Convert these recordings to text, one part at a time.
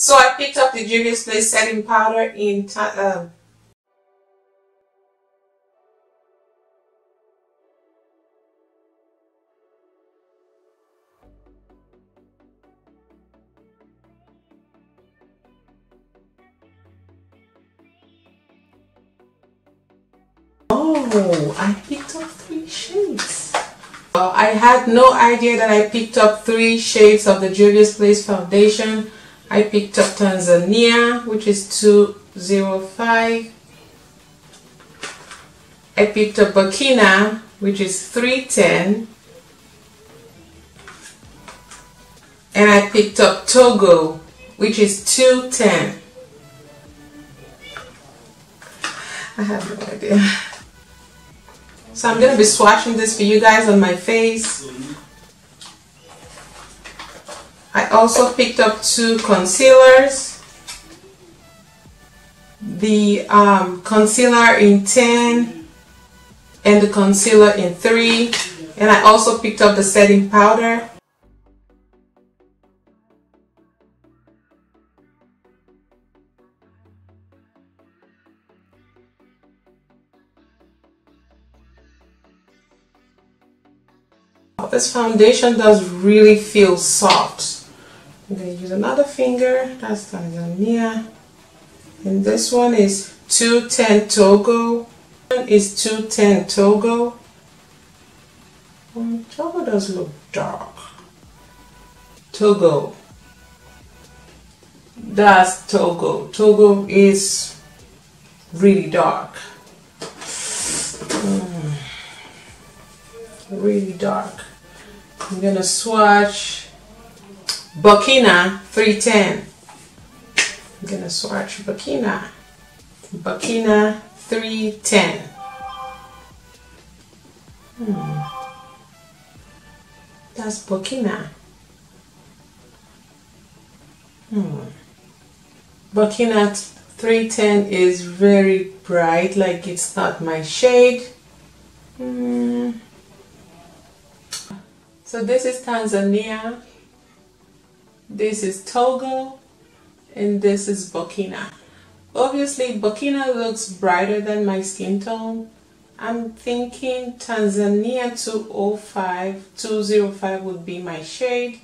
So I picked up the Juvia's Place setting powder in Oh, I picked up 3 shades. I had no idea that I picked up 3 shades of the Juvia's Place foundation. I picked up Tanzania, which is 205. I picked up Burkina, which is 310. And I picked up Togo, which is 210. I have no idea. So I'm going to be swatching this for you guys on my face. I also picked up 2 concealers. The concealer in 10 and the concealer in 3. And I also picked up the setting powder. This foundation does really feel soft. I'm going to use another finger. That's Tanzania. And this one is 210 Togo. This one is 210 Togo. Togo does look dark. Togo. That's Togo. Togo is really dark. Really dark. I'm going to swatch Burkina 310. I'm going to swatch Burkina. Burkina 310. That's Burkina. Burkina 310 is very bright, like it's not my shade. So this is Tanzania, this is Togo, and this is Burkina. Obviously Burkina looks brighter than my skin tone. I'm thinking Tanzania 205 would be my shade.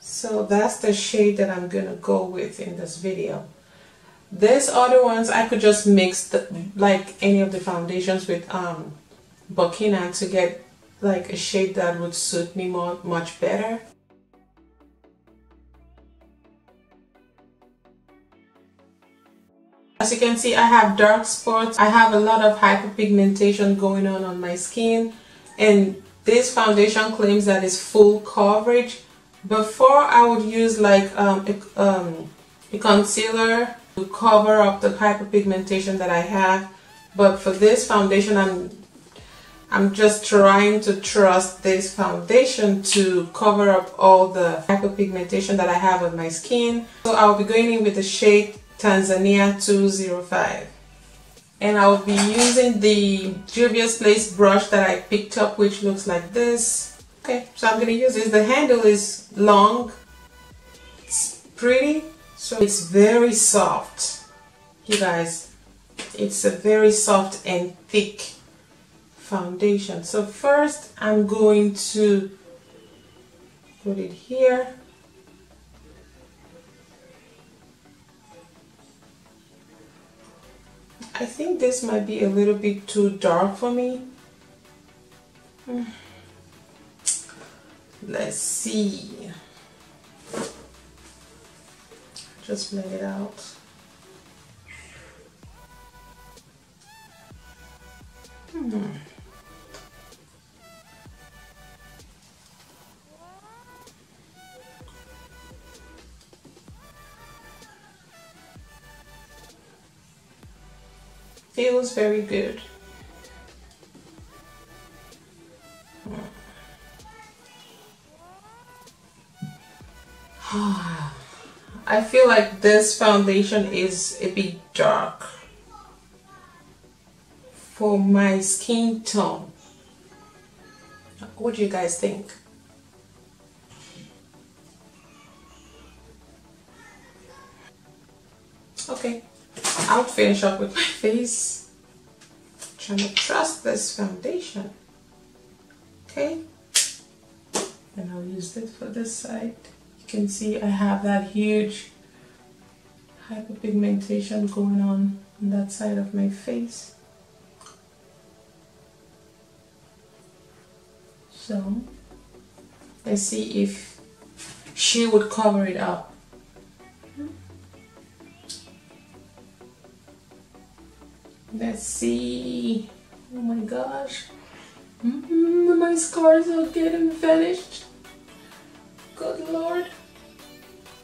So that's the shade that I'm going to go with in this video. These other ones I could just mix like any of the foundations with Burkina to get like a shade that would suit me much better. As you can see, I have dark spots. I have a lot of hyperpigmentation going on my skin, and this foundation claims that it's full coverage. Before, I would use like a concealer to cover up the hyperpigmentation that I have, but for this foundation, I'm just trying to trust this foundation to cover up all the hyperpigmentation that I have on my skin. So I'll be going in with the shade Tanzania 205. And I'll be using the Juvia's Place brush that I picked up, which looks like this. Okay, so I'm going to use this. The handle is long. It's pretty. So it's very soft. You guys, it's a very soft and thick foundation. So first I'm going to put it here. I think this might be a little bit too dark for me. Let's see. Just blend it out. Feels very good. I feel like this foundation is a bit dark for my skin tone. What do you guys think? Okay, I'll finish up with my face. I'm trying to trust this foundation. Okay, and I'll use it for this side. You can see I have that huge hyperpigmentation going on that side of my face. So let's see if she would cover it up. Let's see. Oh my gosh. My scars are getting finished. Good Lord.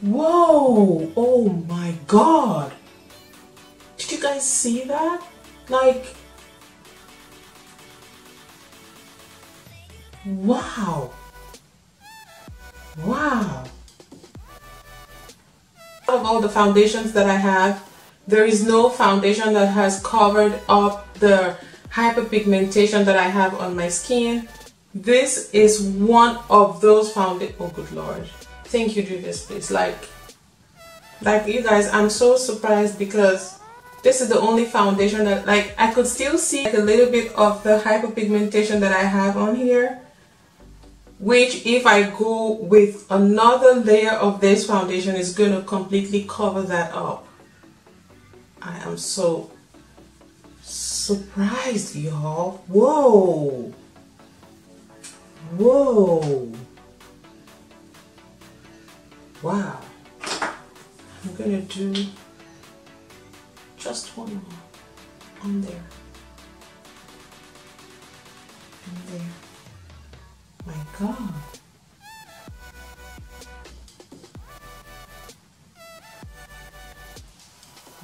Whoa! Oh my God! Did you guys see that? Like, wow! Wow! Out of all the foundations that I have, there is no foundation that has covered up the hyperpigmentation that I have on my skin. This is one of those foundations. Oh, good Lord. Thank you, Juvia's Place. Like you guys, I'm so surprised because this is the only foundation that, like, I could still see a little bit of the hyperpigmentation that I have on here, which if I go with another layer of this foundation is going to completely cover that up. I am so surprised, y'all. Whoa. Whoa. Wow. I'm gonna do just one more on there and there. My God.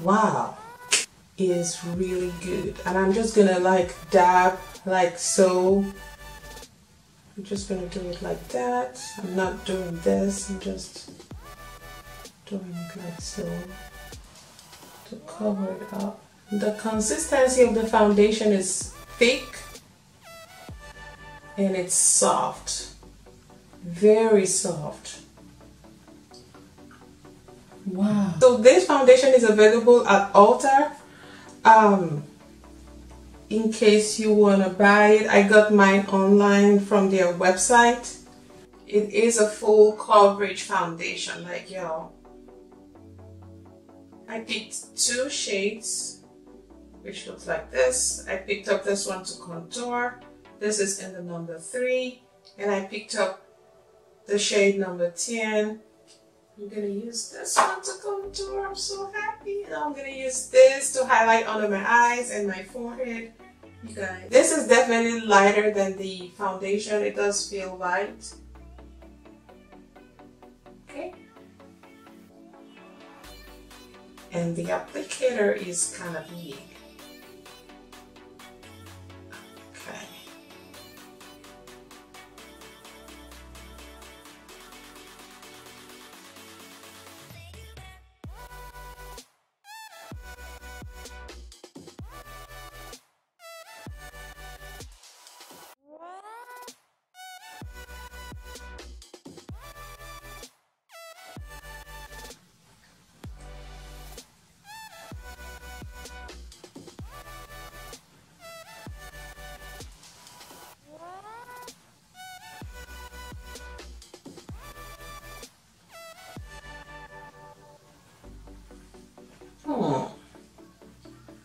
Wow. It is really good. And I'm just gonna like dab like so. I'm just gonna do it like that. I'm not doing this, I'm just doing it like so to cover it up. The consistency of the foundation is thick and it's soft, very soft. Wow. So this foundation is available at Ulta. In case you want to buy it, I got mine online from their website. It is a full coverage foundation, like y'all. I picked two shades, which looks like this. I picked up this one to contour. This is in the number 3, and I picked up the shade number 10. I'm gonna use this one to contour. I'm so happy. And I'm gonna use this to highlight under my eyes and my forehead. You guys, this is definitely lighter than the foundation. It does feel light. Okay. And the applicator is kind of big. Okay.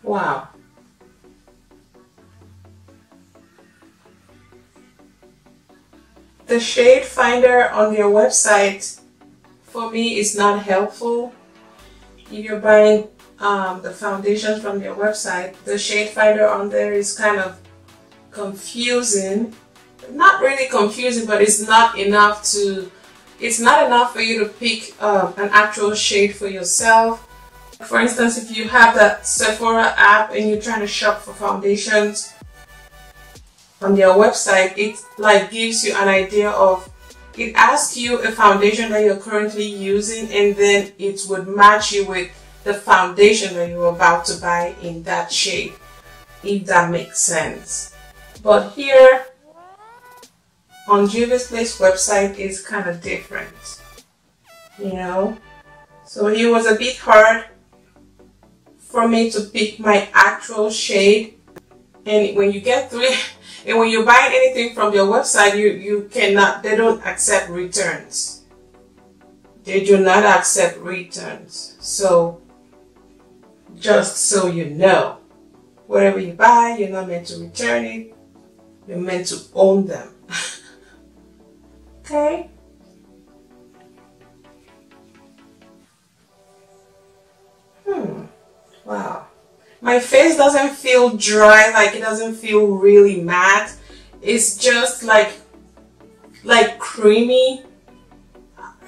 Wow. The shade finder on their website for me is not helpful. If you're buying the foundations from their website, the shade finder on there is kind of confusing. Not really confusing, but it's not enough to, it's not enough for you to pick an actual shade for yourself. For instance, if you have that Sephora app and you're trying to shop for foundations on their website, it like gives you an idea of, it asks you a foundation that you're currently using and then it would match you with the foundation that you're about to buy in that shade, if that makes sense. But here on Juvia's Place website is kind of different, you know. So it was a bit hard for me to pick my actual shade. And when you get three, and when you're buying anything from their website, you cannot, they don't accept returns. They do not accept returns. So just so you know, whatever you buy, you're not meant to return it. You're meant to own them. Okay? Wow. My face doesn't feel dry, like it doesn't feel really matte. It's just like creamy.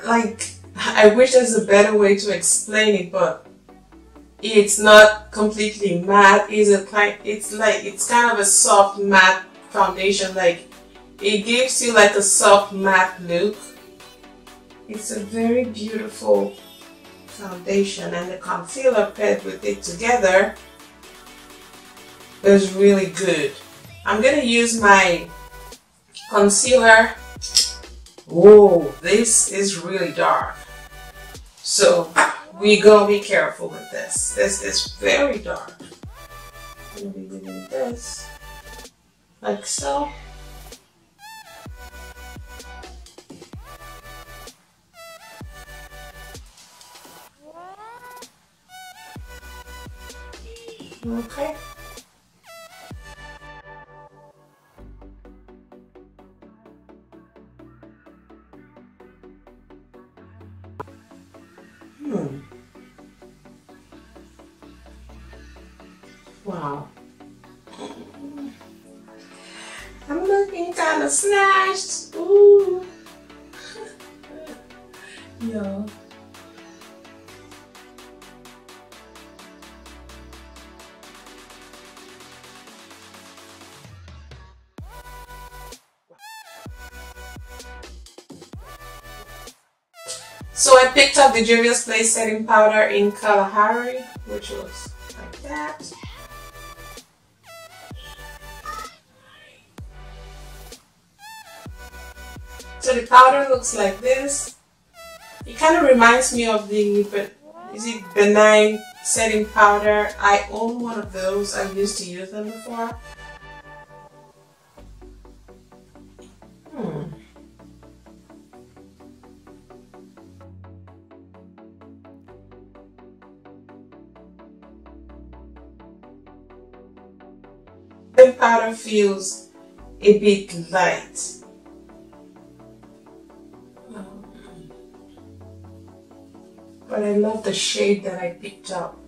Like, I wish there's a better way to explain it, but it's not completely matte. It's kind of a soft matte foundation. Like, it gives you like a soft matte look. It's a very beautiful foundation, and the concealer paired with it together is really good. I'm gonna use my concealer. Whoa, this is really dark. So we gonna be careful with this. This is very dark. I'm gonna be using this, like so. Okay. Wow. I'm looking kind of slashed. Ooh. No. So I picked up the Juvia's Place setting powder in Kalahari, which looks like that. So the powder looks like this. It kind of reminds me of the, is it benign setting powder? I own one of those. I used to use them before. The powder feels a bit light. But I love the shade that I picked up.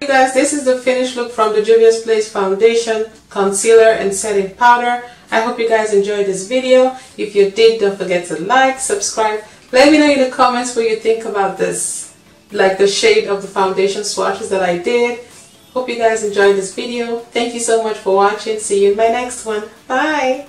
Guys, this is the finished look from the Juvia's Place foundation, concealer and setting powder. I hope you guys enjoyed this video. If you did, don't forget to like, subscribe. Let me know in the comments what you think about this, like the shade of the foundation swatches that I did. Hope you guys enjoyed this video. Thank you so much for watching. See you in my next one. Bye.